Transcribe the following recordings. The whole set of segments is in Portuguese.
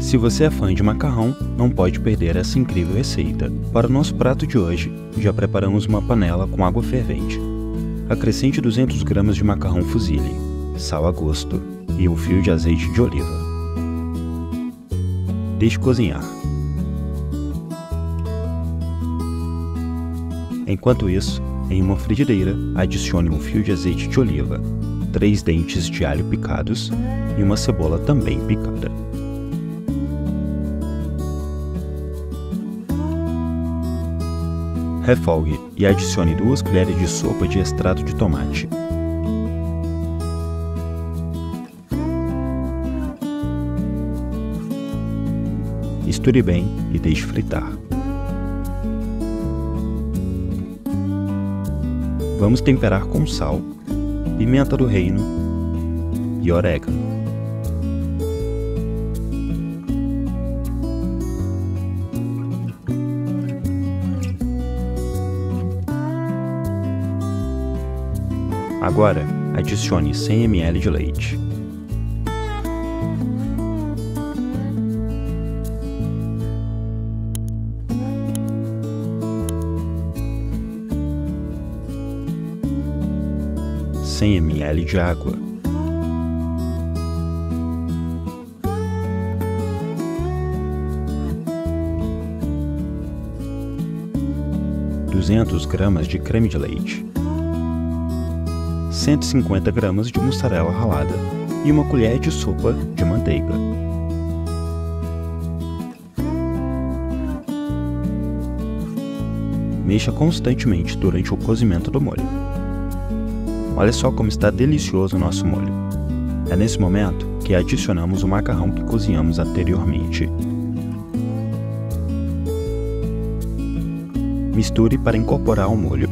Se você é fã de macarrão, não pode perder essa incrível receita. Para o nosso prato de hoje, já preparamos uma panela com água fervente. Acrescente 200 gramas de macarrão fusilli, sal a gosto e um fio de azeite de oliva. Deixe cozinhar. Enquanto isso, em uma frigideira, adicione um fio de azeite de oliva, 3 dentes de alho picados e uma cebola também picada. Refogue e adicione 2 colheres de sopa de extrato de tomate. Misture bem e deixe fritar. Vamos temperar com sal, pimenta do reino e orégano. Agora, adicione 100 ml de leite. Cem ml de água, 200 gramas de creme de leite, 150 gramas de mussarela ralada e uma colher de sopa de manteiga. Mexa constantemente durante o cozimento do molho. Olha só como está delicioso o nosso molho. É nesse momento que adicionamos o macarrão que cozinhamos anteriormente. Misture para incorporar o molho.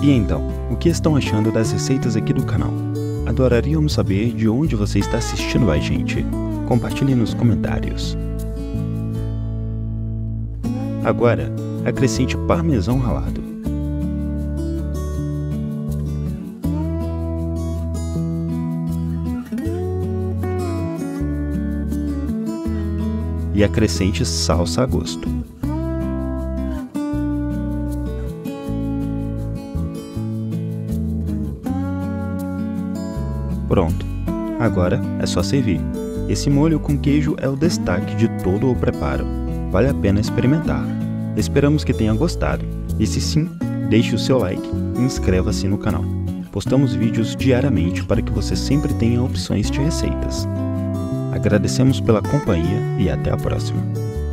E então, o que estão achando das receitas aqui do canal? Adoraríamos saber de onde você está assistindo a gente. Compartilhe nos comentários. Agora, acrescente parmesão ralado. E acrescente salsa a gosto. Pronto. Agora é só servir. Esse molho com queijo é o destaque de todo o preparo. Vale a pena experimentar. Esperamos que tenha gostado, e se sim, deixe o seu like e inscreva-se no canal. Postamos vídeos diariamente para que você sempre tenha opções de receitas. Agradecemos pela companhia e até a próxima.